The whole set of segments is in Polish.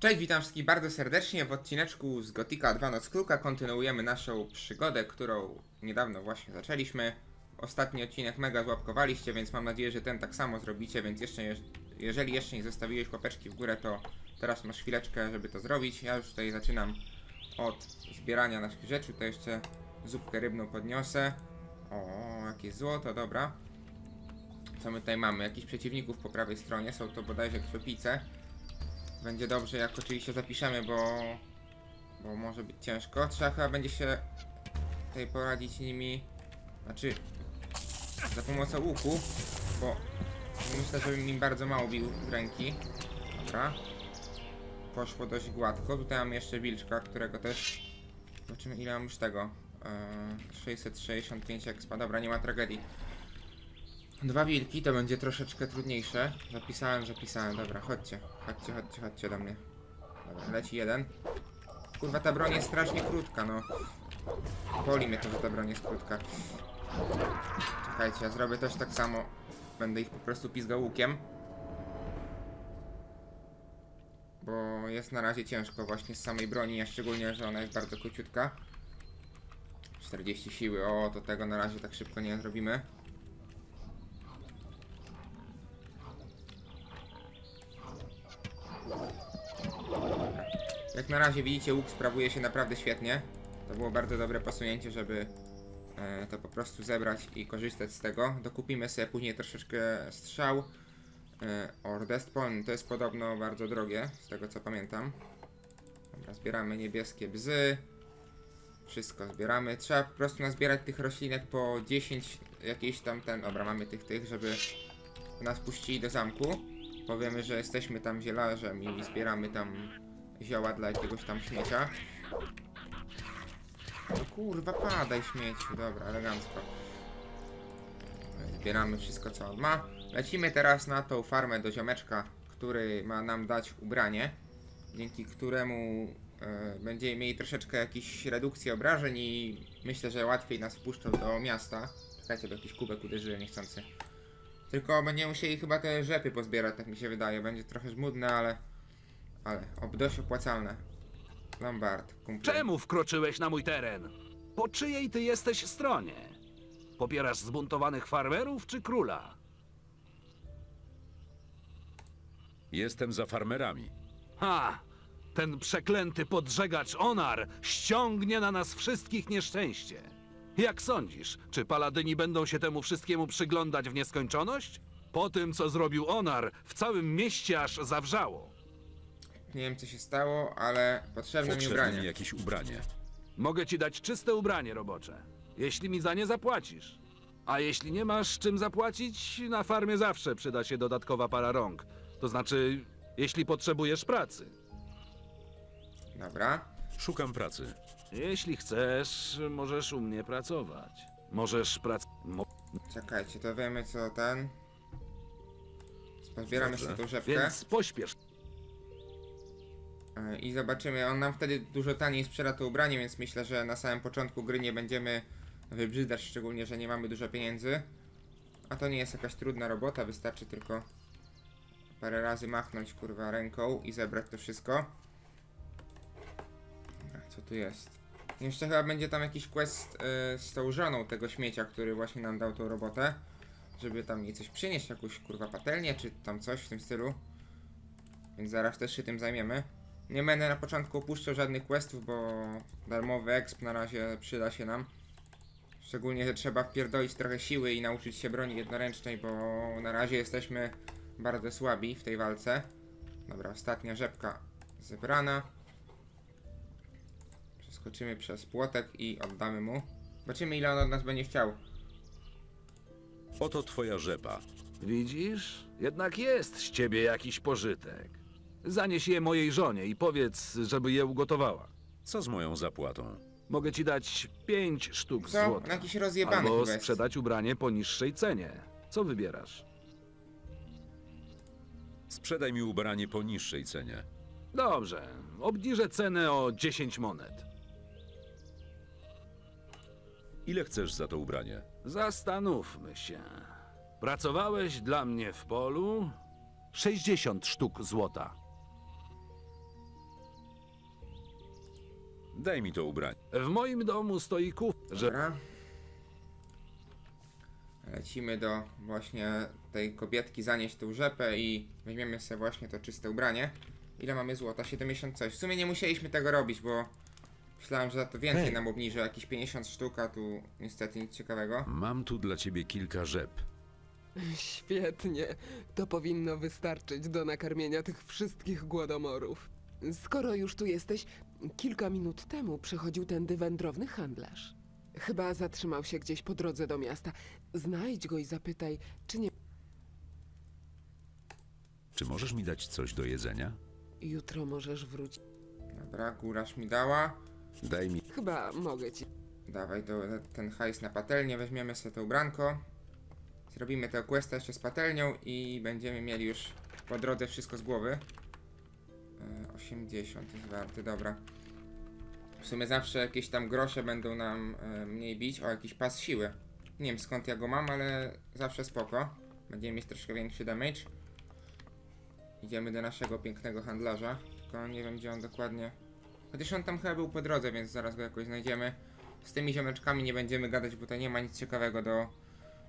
Cześć, witam wszystkich bardzo serdecznie w odcineczku z Gothica 2 Noc Kruka. Kontynuujemy naszą przygodę, którą niedawno właśnie zaczęliśmy. Ostatni odcinek mega złapkowaliście, więc mam nadzieję, że ten tak samo zrobicie, więc jeżeli jeszcze nie zostawiłeś łapeczki w górę, to teraz masz chwileczkę, żeby to zrobić. Ja już tutaj zaczynam od zbierania naszych rzeczy, to jeszcze zupkę rybną podniosę. O, jakieś złoto, dobra. Co my tutaj mamy? Jakichś przeciwników po prawej stronie, są to bodajże krzepice. Będzie dobrze, jak oczywiście zapiszemy, bo może być ciężko. Trzeba chyba będzie się tutaj poradzić nimi, znaczy za pomocą łuku, bo myślę, że bym im bardzo mało bił w ręki. Dobra. Poszło dość gładko. Tutaj mam jeszcze wilczka, którego też... Zobaczymy, ile mam już tego. 665 expa. Dobra, nie ma tragedii. Dwa wilki, to będzie troszeczkę trudniejsze. Zapisałem. Dobra, chodźcie do mnie. Dobra, leci jeden. Kurwa, ta broń jest strasznie krótka, no. Boli mnie to, że ta broń jest krótka. Czekajcie, ja zrobię też tak samo. Będę ich po prostu pizgał łukiem. Bo jest na razie ciężko właśnie z samej broni, a szczególnie, że ona jest bardzo króciutka. 40 siły, o, to tego na razie tak szybko nie zrobimy. Jak na razie widzicie, łuk sprawuje się naprawdę świetnie. To było bardzo dobre posunięcie, żeby to po prostu zebrać i korzystać z tego. Dokupimy sobie później troszeczkę strzał. Ordest Polny, to jest podobno bardzo drogie, z tego co pamiętam. Dobra, zbieramy niebieskie bzy. Wszystko zbieramy. Trzeba po prostu nazbierać tych roślinek po 10 jakieś tam ten... Dobra, mamy tych, żeby nas puścili do zamku. Powiemy, że jesteśmy tam zielarzem i zbieramy tam zioła dla jakiegoś tam śmiecia. No kurwa, padaj śmieciu. Dobra, elegancko. Zbieramy wszystko, co on ma. Lecimy teraz na tą farmę do ziomeczka, który ma nam dać ubranie, dzięki któremu będziemy mieli troszeczkę jakiejś redukcji obrażeń i myślę, że łatwiej nas wpuszczą do miasta. Czekajcie, bo jakiś kubek uderzyłem niechcący. Tylko będziemy musieli chyba te rzepy pozbierać, tak mi się wydaje. Będzie trochę żmudne, ale dość opłacalne. Lombard, kumple. Czemu wkroczyłeś na mój teren? Po czyjej ty jesteś stronie? Popierasz zbuntowanych farmerów czy króla? Jestem za farmerami. Ha! Ten przeklęty podżegacz Onar ściągnie na nas wszystkich nieszczęście. Jak sądzisz, czy paladyni będą się temu wszystkiemu przyglądać w nieskończoność? Po tym, co zrobił Onar, w całym mieście aż zawrzało. Nie wiem, co się stało, ale potrzebne mi ubranie. Jakieś ubranie. Mogę ci dać czyste ubranie robocze, jeśli mi za nie zapłacisz. A jeśli nie masz czym zapłacić, na farmie zawsze przyda się dodatkowa para rąk. To znaczy, jeśli potrzebujesz pracy. Dobra. Szukam pracy. Jeśli chcesz, możesz u mnie pracować. Możesz pracować... Czekajcie, to wiemy co ten... Zbieramy się tą rzepkę. Więc pośpiesz. I zobaczymy, on nam wtedy dużo taniej sprzeda to ubranie, więc myślę, że na samym początku gry nie będziemy wybrzydzać, szczególnie, że nie mamy dużo pieniędzy. A to nie jest jakaś trudna robota, wystarczy tylko... Parę razy machnąć kurwa ręką i zebrać to wszystko. Co tu jest? Jeszcze chyba będzie tam jakiś quest z tą żoną tego śmiecia, który właśnie nam dał tą robotę. Żeby tam jej coś przynieść, jakąś kurwa patelnię czy tam coś w tym stylu. Więc zaraz też się tym zajmiemy. Nie będę na początku opuszczał żadnych questów, bo darmowy exp na razie przyda się nam. Szczególnie, że trzeba wpierdolić trochę siły i nauczyć się broni jednoręcznej, bo na razie jesteśmy... bardzo słabi w tej walce. Dobra, ostatnia rzepka zebrana. Przeskoczymy przez płotek i oddamy mu. Zobaczymy, ile on od nas będzie chciał. Oto twoja rzepa. Widzisz? Jednak jest z ciebie jakiś pożytek. Zanieś je mojej żonie i powiedz, żeby je ugotowała. Co z moją zapłatą? Mogę ci dać 5 sztuk złota. Jakiś rozjebany albo sprzedać ubranie po niższej cenie. Co wybierasz? Sprzedaj mi ubranie po niższej cenie. Dobrze, obniżę cenę o 10 monet. Ile chcesz za to ubranie? Zastanówmy się. Pracowałeś dla mnie w polu? 60 sztuk złota. Daj mi to ubranie. W moim domu stoi Dobra. Lecimy do właśnie tej kobietki, zanieść tą rzepę i weźmiemy sobie właśnie to czyste ubranie. Ile mamy złota? 70 coś. W sumie nie musieliśmy tego robić, bo myślałem, że za to więcej nam obniży. Jakieś 50 sztuk, a tu niestety nic ciekawego. Mam tu dla ciebie kilka rzep. Świetnie. To powinno wystarczyć do nakarmienia tych wszystkich głodomorów. Skoro już tu jesteś, kilka minut temu przychodził tędy wędrowny handlarz. Chyba zatrzymał się gdzieś po drodze do miasta. Znajdź go i zapytaj, czy nie... Czy możesz mi dać coś do jedzenia? Jutro możesz wrócić. Dobra, góraż mi dała. Daj mi... Chyba mogę ci... Dawaj ten hajs na patelnię, weźmiemy sobie to ubranko. Zrobimy tę questa jeszcze z patelnią i będziemy mieli już po drodze wszystko z głowy. 80 jest warty, dobra. W sumie zawsze jakieś tam grosze będą nam mniej bić. O, jakiś pas siły. Nie wiem skąd ja go mam, ale zawsze spoko. Będziemy mieć troszkę większy damage. Idziemy do naszego pięknego handlarza. Tylko nie wiem gdzie on dokładnie. Chociaż on tam chyba był po drodze, więc zaraz go jakoś znajdziemy. Z tymi ziomeczkami nie będziemy gadać, bo to nie ma nic ciekawego do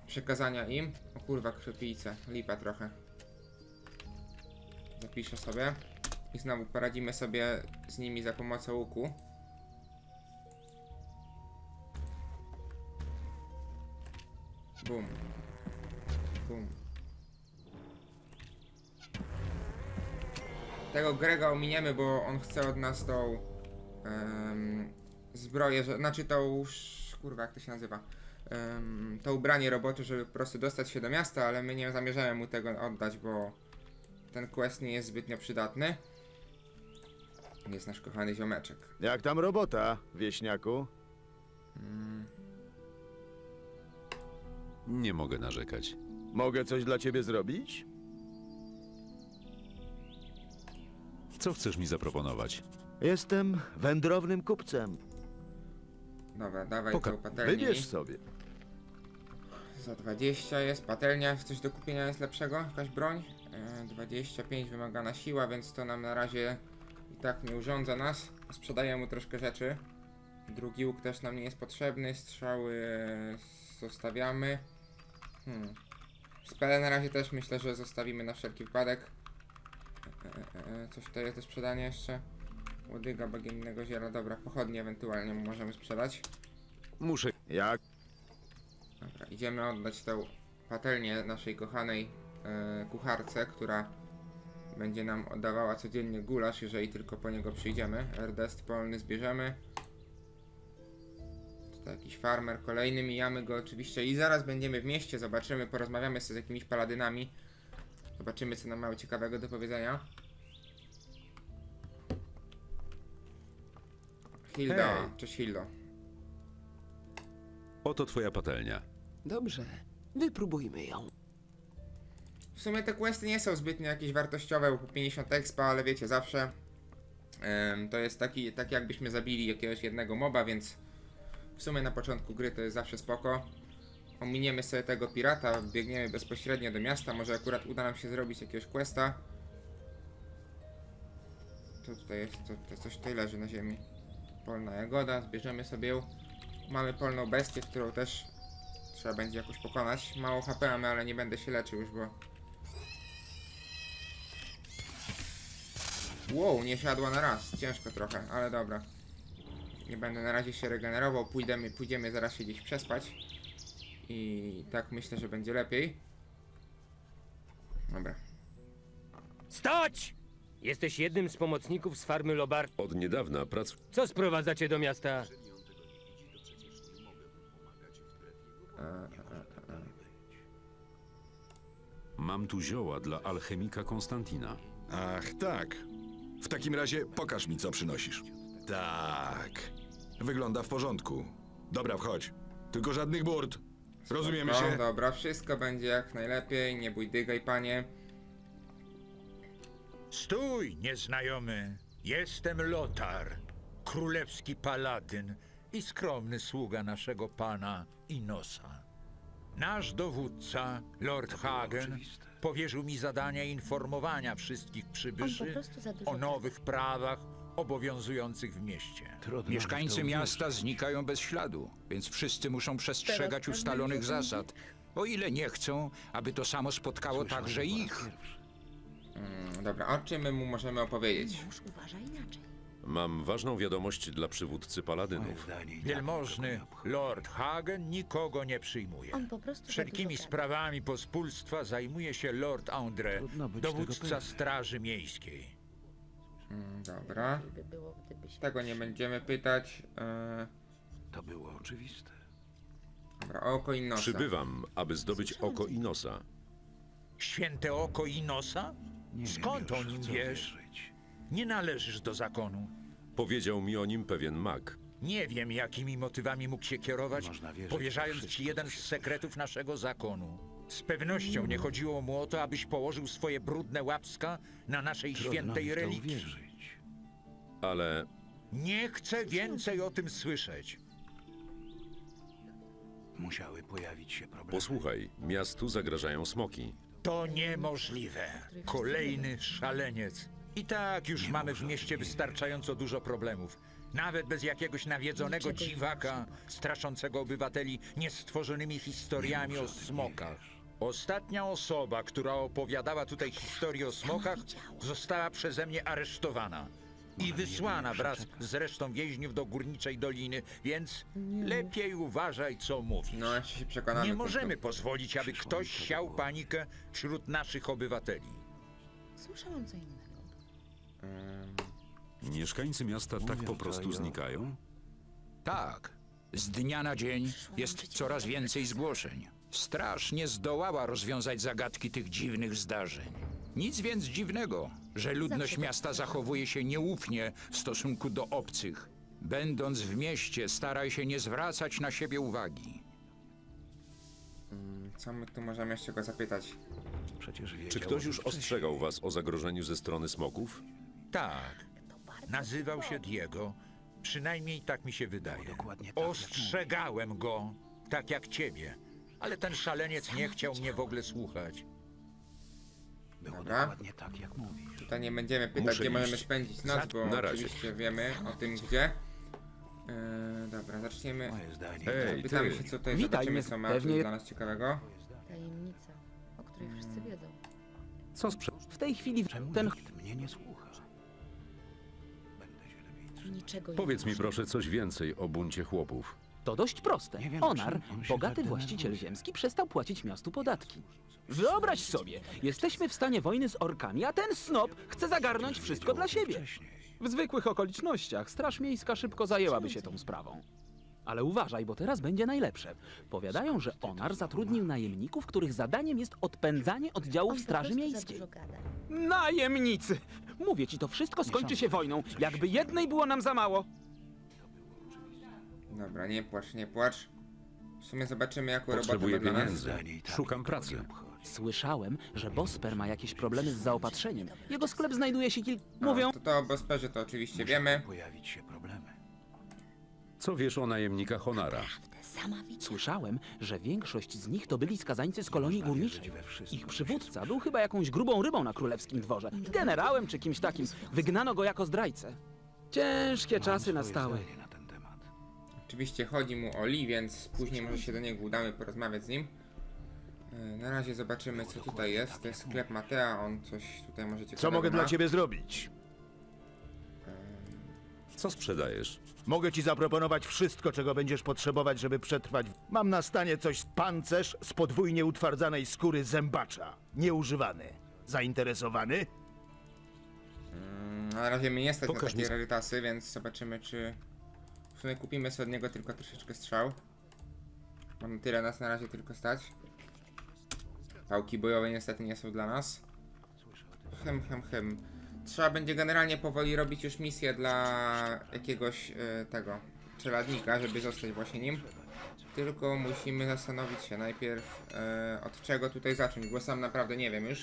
przekazania im. O kurwa, krwiopijce. Lipa trochę. Zapiszę sobie. I znowu poradzimy sobie z nimi za pomocą łuku. Bum. Bum. Tego Grega ominiemy, bo on chce od nas tą zbroję, znaczy tą, kurwa jak to się nazywa, to ubranie robocze, żeby po prostu dostać się do miasta, ale my nie zamierzamy mu tego oddać, bo ten quest nie jest zbytnio przydatny. Jest nasz kochany ziomeczek. Jak tam robota, wieśniaku? Nie mogę narzekać. Mogę coś dla ciebie zrobić? Co chcesz mi zaproponować? Jestem wędrownym kupcem. Dobra, dawaj tą patelnię. Wybierz sobie. Za 20 jest patelnia. Coś do kupienia jest lepszego? Jakaś broń? 25 wymagana siła, więc to nam na razie i tak nie urządza nas. Sprzedaję mu troszkę rzeczy. Drugi łuk też nam nie jest potrzebny. Strzały zostawiamy. Spele na razie też myślę, że zostawimy na wszelki wypadek. Coś to jest do sprzedania jeszcze. Łodyga bagiennego ziela. Dobra, pochodnie ewentualnie możemy sprzedać. Muszę. Jak? Dobra, idziemy oddać tę patelnię naszej kochanej kucharce, która będzie nam oddawała codziennie gulasz, jeżeli tylko po niego przyjdziemy. Rdest polny zbierzemy. Tutaj jakiś farmer kolejny, mijamy go oczywiście i zaraz będziemy w mieście, zobaczymy, porozmawiamy sobie z jakimiś paladynami. Zobaczymy co nam mało ciekawego do powiedzenia. Hilda, cześć Hildo. Oto twoja patelnia. Dobrze, wypróbujmy ją. W sumie te questy nie są zbytnio jakieś wartościowe, bo po 50 expa, ale wiecie, zawsze to jest tak jakbyśmy zabili jakiegoś jednego moba, więc w sumie na początku gry to jest zawsze spoko. Ominiemy sobie tego pirata, biegniemy bezpośrednio do miasta, może akurat uda nam się zrobić jakiegoś questa. To tutaj jest, to coś tutaj leży na ziemi. Polna jagoda, zbierzemy sobie ją. Mamy polną bestię, którą też trzeba będzie jakoś pokonać. Mało HP mamy, ale nie będę się leczył już, bo... Wow, nie siadła na raz, ciężko trochę, ale dobra. Nie będę na razie się regenerował, pójdziemy zaraz się gdzieś przespać. I tak myślę, że będzie lepiej. Dobra. Stać! Jesteś jednym z pomocników z farmy Lobar. Od niedawna pracuję. Co sprowadzacie do miasta? Mam tu zioła dla alchemika Konstantina. Ach tak. W takim razie pokaż mi co przynosisz. Tak. Wygląda w porządku. Dobra, wchodź. Tylko żadnych burt. Rozumiemy się? Dobra, wszystko będzie jak najlepiej. Nie bój, dygaj, panie. Stój, nieznajomy. Jestem Lotar, królewski paladyn i skromny sługa naszego pana Innosa. Nasz dowódca, Lord Hagen, powierzył mi zadanie informowania wszystkich przybyszy o nowych prawach obowiązujących w mieście. Mieszkańcy miasta znikają bez śladu, więc wszyscy muszą przestrzegać ustalonych zasad, o ile nie chcą, aby to samo spotkało także ich. Dobra, o czym my mu możemy opowiedzieć? Mam ważną wiadomość dla przywódcy paladynów. Wielmożny Lord Hagen nikogo nie przyjmuje. Wszelkimi sprawami pospólstwa zajmuje się Lord Andre, dowódca Straży Miejskiej. Dobra. Tego nie będziemy pytać. To było oczywiste. Dobra, Oko Innosa. Przybywam, aby zdobyć Oko Innosa. Święte Oko Innosa? Skąd o nim wiesz? Nie należysz do zakonu. Powiedział mi o nim pewien mag. Nie wiem, jakimi motywami mógł się kierować, powierzając ci jeden z sekretów naszego zakonu. Z pewnością nie chodziło mu o to, abyś położył swoje brudne łapska na naszej świętej relikii. Ale... nie chcę więcej o tym słyszeć. Musiały pojawić się problemy. Posłuchaj, miastu zagrażają smoki. To niemożliwe. Kolejny szaleniec. I tak już mamy w mieście wystarczająco dużo problemów. Nawet bez jakiegoś nawiedzonego dziwaka, straszącego obywateli niestworzonymi historiami o smokach. Ostatnia osoba, która opowiadała tutaj historię o smokach, została przeze mnie aresztowana i wysłana wraz z resztą więźniów do Górniczej Doliny, więc lepiej uważaj, co mówisz. Nie możemy pozwolić, aby ktoś siał panikę wśród naszych obywateli. Słyszałam co innego. Mieszkańcy miasta tak po prostu znikają? Tak. Z dnia na dzień jest coraz więcej zgłoszeń. Straż nie zdołała rozwiązać zagadki tych dziwnych zdarzeń. Nic więc dziwnego, że ludność miasta zachowuje się nieufnie w stosunku do obcych. Będąc w mieście, staraj się nie zwracać na siebie uwagi. Co my tu możemy jeszcze go zapytać? Czy ktoś już ostrzegał was o zagrożeniu ze strony smoków? Tak. Nazywał się Diego. Przynajmniej tak mi się wydaje. Ostrzegałem go, tak jak ciebie. Ale ten szaleniec nie chciał mnie w ogóle słuchać. Dobra. Tutaj nie będziemy pytać, gdzie możemy spędzić noc, bo oczywiście wiemy o tym, gdzie. Dobra, zaczniemy. Zapytamy się, co tutaj zobaczymy, co ma dla nas ciekawego. Tajemnica, o której wszyscy wiedzą. Co w tej chwili ten mnie nie słucha. Powiedz mi proszę coś więcej o buncie chłopów. To dość proste. Onar, bogaty właściciel ziemski, przestał płacić miastu podatki. Wyobraź sobie, jesteśmy w stanie wojny z orkami, a ten snop chce zagarnąć wszystko dla siebie. W zwykłych okolicznościach Straż Miejska szybko zajęłaby się tą sprawą. Ale uważaj, bo teraz będzie najlepsze. Powiadają, że Onar zatrudnił najemników, których zadaniem jest odpędzanie oddziałów Straży Miejskiej. Najemnicy! Mówię ci, to wszystko skończy się wojną. Jakby jednej było nam za mało. Dobra, nie płacz, nie płacz. W sumie zobaczymy, jaką robotę dla nas. Szukam pracy. Słyszałem, że Bosper ma jakieś problemy z zaopatrzeniem. Jego sklep znajduje się kilka... Mówią... To o Bosperze to oczywiście wiemy. Pojawić się problemy. Co wiesz o najemnikach Onara? Słyszałem, że większość z nich to byli skazańcy z kolonii górniczej. Ich przywódca był chyba jakąś grubą rybą na królewskim dworze. Generałem czy kimś takim. Wygnano go jako zdrajcę. Ciężkie czasy nastały. Oczywiście chodzi mu o Lee, więc później może się do niego udamy porozmawiać z nim. Na razie zobaczymy, co tutaj jest. To jest sklep Matea, on coś tutaj może ciekawego. Co mogę dla ciebie zrobić? Co sprzedajesz? Mogę ci zaproponować wszystko, czego będziesz potrzebować, żeby przetrwać. Mam na stanie coś z pancerz z podwójnie utwardzanej skóry zębacza. Nieużywany. Zainteresowany? Na razie mnie nie stać na takie rarytasy, więc zobaczymy, czy... W sumie kupimy sobie od niego tylko troszeczkę strzał. Mamy tyle, nas na razie tylko stać. Pałki bojowe niestety nie są dla nas. Trzeba będzie generalnie powoli robić już misję dla jakiegoś tego czeladnika, żeby zostać właśnie nim. Tylko musimy zastanowić się najpierw, od czego tutaj zacząć, bo sam naprawdę nie wiem już.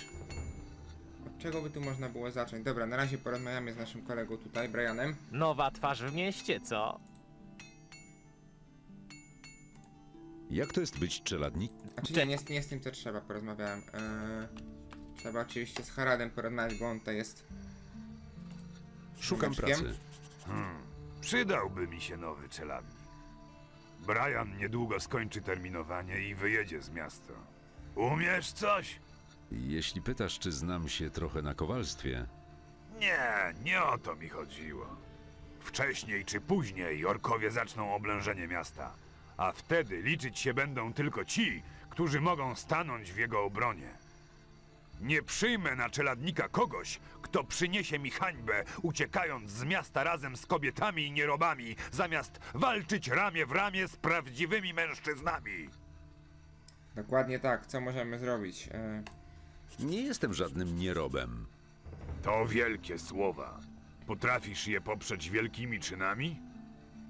Od czego by tu można było zacząć? Dobra, na razie porozmawiamy z naszym kolegą tutaj, Brianem. Nowa twarz w mieście, co? Jak to jest być czeladnikiem? Nie z tym co trzeba, porozmawiałem. Trzeba oczywiście z Haradem porozmawiać, bo on to jest... Szukam pracy. Przydałby mi się nowy czeladnik. Brian niedługo skończy terminowanie i wyjedzie z miasta. Umiesz coś? Jeśli pytasz, czy znam się trochę na kowalstwie... Nie, nie o to mi chodziło. Wcześniej czy później orkowie zaczną oblężenie miasta, a wtedy liczyć się będą tylko ci, którzy mogą stanąć w jego obronie. Nie przyjmę na czeladnika kogoś, kto przyniesie mi hańbę, uciekając z miasta razem z kobietami i nierobami, zamiast walczyć ramię w ramię z prawdziwymi mężczyznami. Dokładnie tak, co możemy zrobić? Nie jestem żadnym nierobem. To wielkie słowa. Potrafisz je poprzeć wielkimi czynami?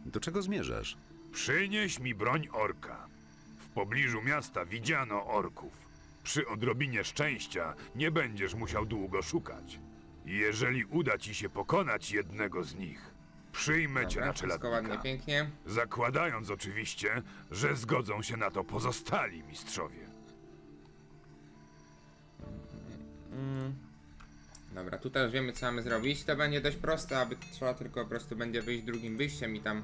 Do czego zmierzasz? Przynieś mi broń orka. W pobliżu miasta widziano orków. Przy odrobinie szczęścia nie będziesz musiał długo szukać. Jeżeli uda ci się pokonać jednego z nich, przyjmę cię na czeladnika. Pięknie. Zakładając oczywiście, że zgodzą się na to pozostali mistrzowie. Dobra, tutaj już wiemy, co mamy zrobić. To będzie dość proste, aby trzeba tylko po prostu będzie wyjść drugim wyjściem i tam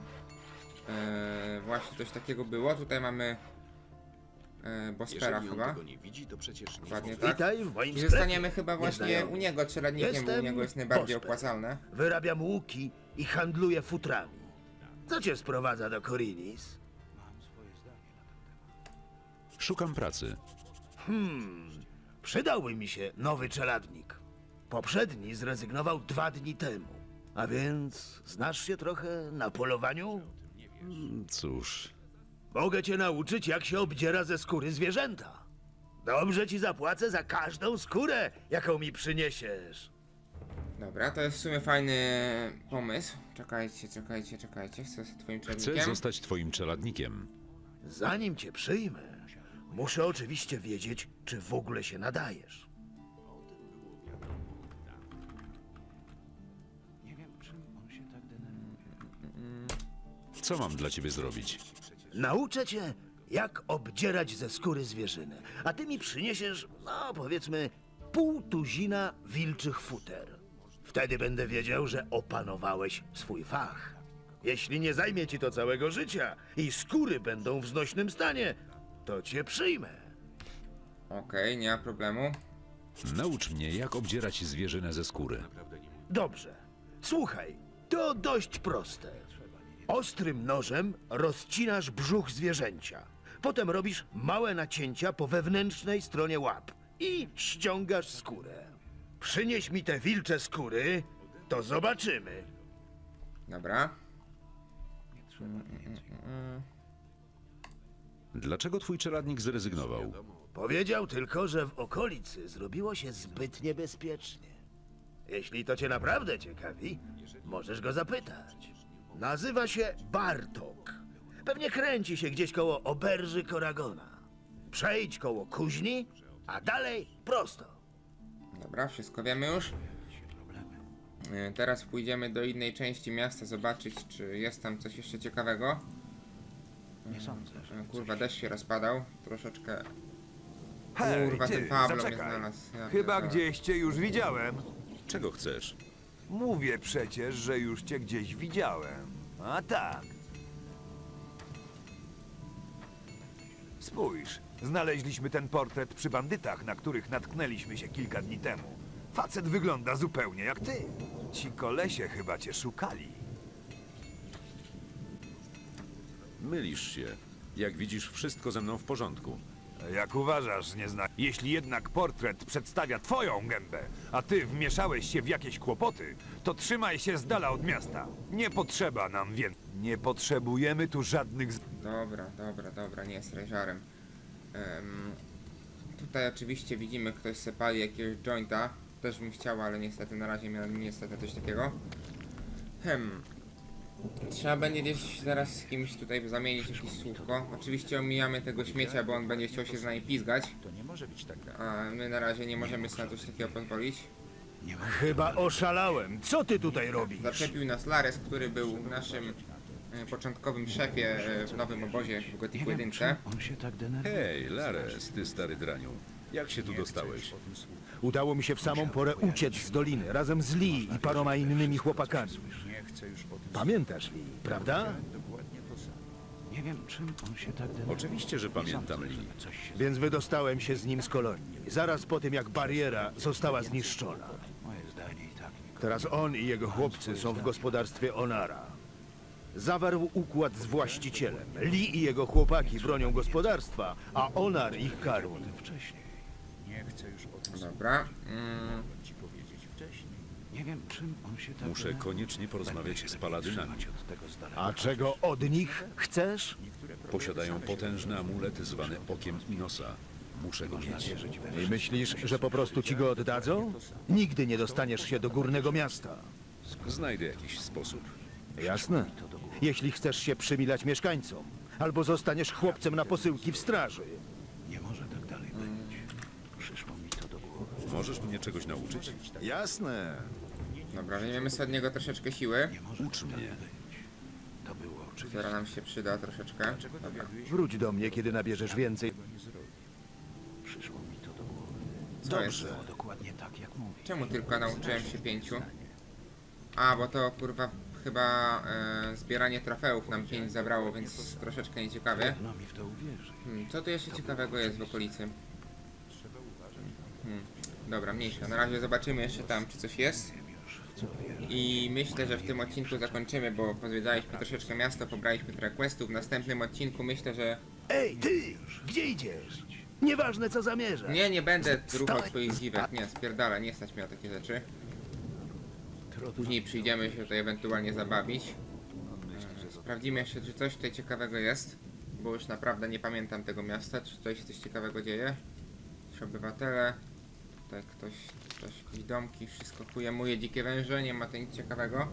właśnie coś takiego było. Tutaj mamy Bospera chyba. Dokładnie tak. I zostaniemy chyba właśnie u niego czeladnikiem, bo u niego jest najbardziej opłacalne. Wyrabiam łuki i handluję futrami. Co cię sprowadza do Khorinis? Szukam pracy. Przydałby mi się nowy czeladnik. Poprzedni zrezygnował 2 dni temu. A więc znasz się trochę na polowaniu? Cóż... Mogę cię nauczyć, jak się obdziera ze skóry zwierzęta. Dobrze ci zapłacę za każdą skórę, jaką mi przyniesiesz. Dobra, to jest w sumie fajny pomysł. Czekajcie. Chcę zostać twoim czeladnikiem. Zanim cię przyjmę, muszę oczywiście wiedzieć, czy w ogóle się nadajesz. Co mam dla ciebie zrobić? Nauczę cię, jak obdzierać ze skóry zwierzynę, a ty mi przyniesiesz, no powiedzmy, pół tuzina wilczych futer. Wtedy będę wiedział, że opanowałeś swój fach. Jeśli nie zajmie ci to całego życia i skóry będą w znośnym stanie, to cię przyjmę. Okej, nie ma problemu. Naucz mnie, jak obdzierać zwierzynę ze skóry. Dobrze. Słuchaj, to dość proste. Ostrym nożem rozcinasz brzuch zwierzęcia. Potem robisz małe nacięcia po wewnętrznej stronie łap i ściągasz skórę. Przynieś mi te wilcze skóry, to zobaczymy. Dobra. Dlaczego twój czeladnik zrezygnował? Powiedział tylko, że w okolicy zrobiło się zbyt niebezpiecznie. Jeśli to cię naprawdę ciekawi, możesz go zapytać. Nazywa się Bartok. Pewnie kręci się gdzieś koło oberży Koragona. Przejdź koło kuźni, a dalej prosto. Dobra, wszystko wiemy już. Teraz pójdziemy do innej części miasta zobaczyć, czy jest tam coś jeszcze ciekawego. Nie sądzę. Kurwa, deszcz się rozpadał. Troszeczkę... Kurwa, ten Pablo mnie znalazł. Chyba gdzieś cię już widziałem. Czego chcesz? Mówię przecież, że już cię gdzieś widziałem. A tak. Spójrz, znaleźliśmy ten portret przy bandytach, na których natknęliśmy się kilka dni temu. Facet wygląda zupełnie jak ty. Ci kolesie chyba cię szukali. Mylisz się. Jak widzisz, wszystko ze mną w porządku. Jak uważasz, nie zna... Jeśli jednak portret przedstawia twoją gębę, a ty wmieszałeś się w jakieś kłopoty, to trzymaj się z dala od miasta. Nie potrzeba nam więcej. Nie potrzebujemy tu żadnych... Dobra, nie jest reżarem. Tutaj oczywiście widzimy, ktoś se pali jakiegoś jointa. Też bym chciał, ale niestety na razie miałem coś takiego. Trzeba będzie gdzieś zaraz z kimś tutaj zamienić jakieś słówko. Oczywiście omijamy tego śmiecia, bo on będzie chciał się z nami pizgać. A my na razie nie możemy sobie coś takiego pozwolić. Chyba oszalałem. Co ty tutaj robisz? Zaczepił nas Lares, który był naszym początkowym szefie w nowym obozie w Gothica 1. Hej, Lares, ty stary draniu. Jak się tu dostałeś? Udało mi się w samą porę uciec z doliny, razem z Lee i paroma innymi chłopakami. Pamiętasz Lee, prawda? Nie wiem, czym on się tak denerwuje. Oczywiście, że pamiętam Lee. Więc wydostałem się z nim z kolonii, zaraz po tym jak bariera została zniszczona. Teraz on i jego chłopcy są w gospodarstwie Onara. Zawarł układ z właścicielem. Lee i jego chłopaki bronią gospodarstwa, a Onar ich karmi. Dobra. Muszę koniecznie porozmawiać z paladynami. A czego od nich chcesz? Posiadają potężny amulet zwany Okiem Innosa. Muszę go mieć. I myślisz, że po prostu ci go oddadzą? Nigdy nie dostaniesz się do górnego miasta. Znajdę jakiś sposób. Jasne. Jeśli chcesz się przymilać mieszkańcom, albo zostaniesz chłopcem na posyłki w straży. Nie może tak dalej być. Przyszło mi to do głowy. Możesz mnie czegoś nauczyć? Jasne. Dobra, weźmiemy sobie od niego troszeczkę siły. Ucz mnie. Która nam się przyda troszeczkę. Dobra. Wróć do mnie, kiedy nabierzesz więcej. Przyszło mi to do głowy. Dobrze. Czemu tylko nauczyłem się 5? A, bo to kurwa... Chyba zbieranie trofeów nam 5 zabrało, więc troszeczkę nieciekawie. Co tu jeszcze ciekawego jest w okolicy? Dobra, mniejsza. Na razie zobaczymy jeszcze tam, czy coś jest. I myślę, że w tym odcinku zakończymy, bo pozwiedzaliśmy troszeczkę miasto, pobraliśmy trochę questów. W następnym odcinku myślę, że... Ej, ty! Gdzie idziesz? Nieważne, co zamierzasz. Nie, nie będę ruchał twoich dziwek. Nie, spierdalę, nie stać mi na takie rzeczy. Później przyjdziemy się tutaj ewentualnie zabawić. Sprawdzimy jeszcze, czy coś tutaj ciekawego jest. Bo już naprawdę nie pamiętam tego miasta. Czy tutaj się coś ciekawego dzieje? Czy obywatele? Tutaj ktoś jakieś domki, wszystko kuje. Moje dzikie węże, nie ma to nic ciekawego.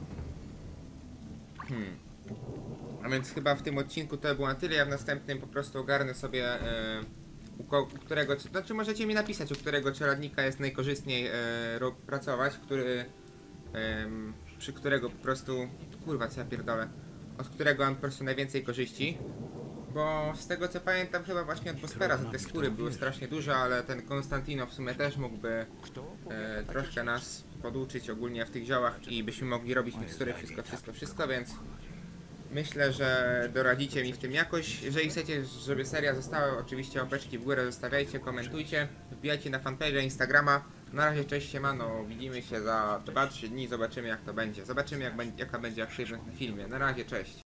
A więc chyba w tym odcinku to było na tyle. Ja w następnym po prostu ogarnę sobie... Znaczy możecie mi napisać, u którego czeladnika jest najkorzystniej pracować, przy którego po prostu... Kurwa, co ja pierdolę. Od którego mam po prostu najwięcej korzyści. Bo z tego co pamiętam, chyba właśnie od Bospera te skóry były strasznie duże, ale ten Konstantino w sumie też mógłby troszkę nas poduczyć ogólnie w tych ziołach i byśmy mogli robić mikstury, wszystko, więc... Myślę, że doradzicie mi w tym jakoś. Jeżeli chcecie, żeby seria została, oczywiście łapeczki w górę zostawiajcie, komentujcie, wbijajcie na fanpage'a, Instagrama. Na razie cześć, siemano, widzimy się za 2-3 dni, zobaczymy jak to będzie, jaka będzie aktywność na filmie. Na razie, cześć.